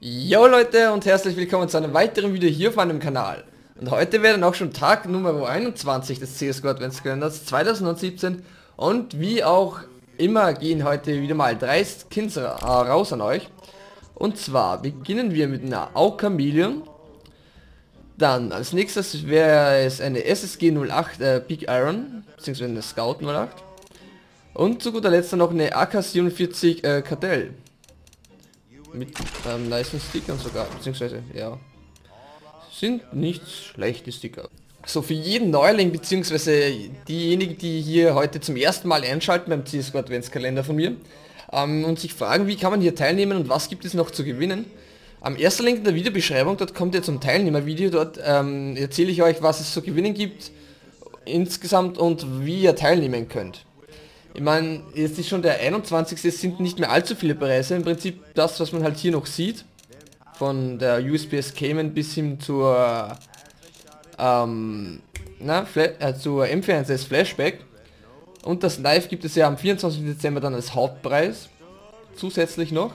Yo Leute und herzlich willkommen zu einem weiteren Video hier auf meinem Kanal. Und heute wäre dann auch schon Tag Nummer 21 des CSGO Adventskalenders 2017. Und wie auch immer gehen heute wieder mal drei Skins raus an euch. Und zwar beginnen wir mit einer Au-Chameleon. Dann als nächstes wäre es eine SSG 08 Big Iron, beziehungsweise eine Scout 08. Und zu guter Letzt noch eine AK-47 Kartell. Mit nice Stickern sogar, beziehungsweise, ja. Sind nicht schlechte Sticker. So, für jeden Neuling, beziehungsweise diejenigen, die hier heute zum ersten Mal einschalten beim CSGO Adventskalender von mir und sich fragen, wie kann man hier teilnehmen und was gibt es noch zu gewinnen. Am ersten Link in der Videobeschreibung, dort kommt ihr zum Teilnehmervideo, dort erzähle ich euch, was es zu gewinnen gibt insgesamt und wie ihr teilnehmen könnt. Ich meine, jetzt ist schon der 21. Es sind nicht mehr allzu viele Preise, im Prinzip das, was man halt hier noch sieht. Von der USP-S Kami bis hin zur zur M4A1-S Flashback. Und das Knife gibt es ja am 24. Dezember dann als Hauptpreis. Zusätzlich noch.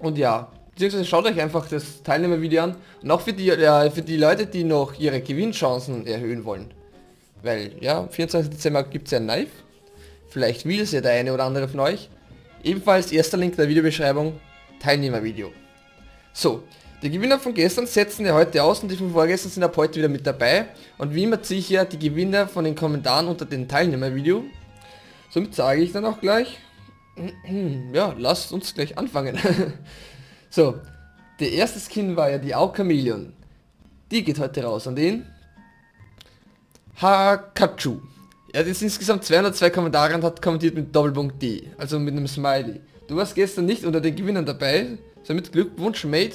Und ja, beziehungsweise schaut euch einfach das Teilnehmervideo an. Und auch für die Leute, die noch ihre Gewinnchancen erhöhen wollen. Weil, ja, am 24. Dezember gibt es ja ein Knife. Vielleicht will es ja der eine oder andere von euch. Ebenfalls erster Link der Videobeschreibung, Teilnehmervideo. So, die Gewinner von gestern setzen wir heute aus und die von vorgestern sind ab heute wieder mit dabei. Und wie immer ziehe ich ja die Gewinner von den Kommentaren unter den Teilnehmervideo. Somit sage ich dann auch gleich, ja, lasst uns gleich anfangen. So, der erste Skin war ja die Au-Chameleon. Die geht heute raus an den Hakachu. Er hat jetzt insgesamt 202 Kommentare und hat kommentiert mit Doppelpunkt D, also mit einem Smiley. Du warst gestern nicht unter den Gewinnern dabei, somit Glückwunsch, Mate.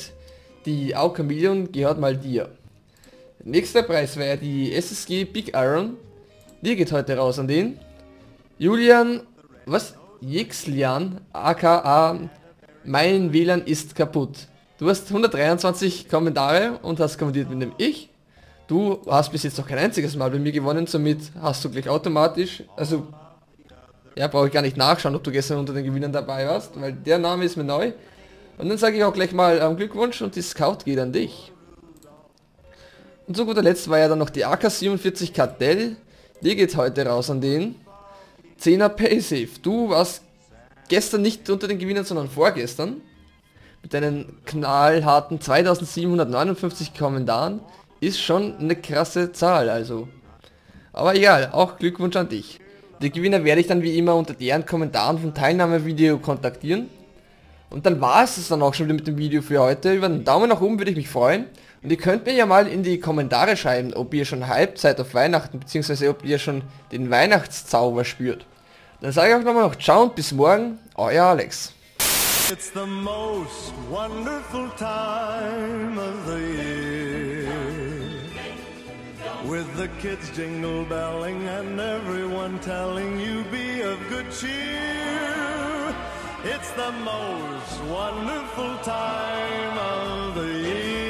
Die Au-Chameleon gehört mal dir. Nächster Preis wäre die SSG Big Iron. Die geht heute raus an den Ykslian, aka mein WLAN ist kaputt. Du hast 123 Kommentare und hast kommentiert mit dem Ich. Du hast bis jetzt noch kein einziges Mal bei mir gewonnen, somit hast du gleich automatisch, also ja, brauche ich gar nicht nachschauen, ob du gestern unter den Gewinnern dabei warst, weil der Name ist mir neu. Und dann sage ich auch gleich mal Glückwunsch und die Scout geht an dich. Und zu guter Letzt war ja dann noch die AK-47 Kartell, die geht heute raus an den 10er Paysafe. Du warst gestern nicht unter den Gewinnern, sondern vorgestern, mit deinen knallharten 2759 Kommentaren. Ist schon eine krasse Zahl, also. Aber egal, auch Glückwunsch an dich. Die Gewinner werde ich dann wie immer unter deren Kommentaren vom Teilnahmevideo kontaktieren. Und dann war es dann auch schon wieder mit dem Video für heute. Über einen Daumen nach oben würde ich mich freuen. Und ihr könnt mir ja mal in die Kommentare schreiben, ob ihr schon halb seid auf Weihnachten, beziehungsweise ob ihr schon den Weihnachtszauber spürt. Dann sage ich auch nochmal noch ciao und bis morgen, euer Alex. It's the most wonderful time of the year. With the kids jingle belling and everyone telling you be of good cheer. It's the most wonderful time of the year.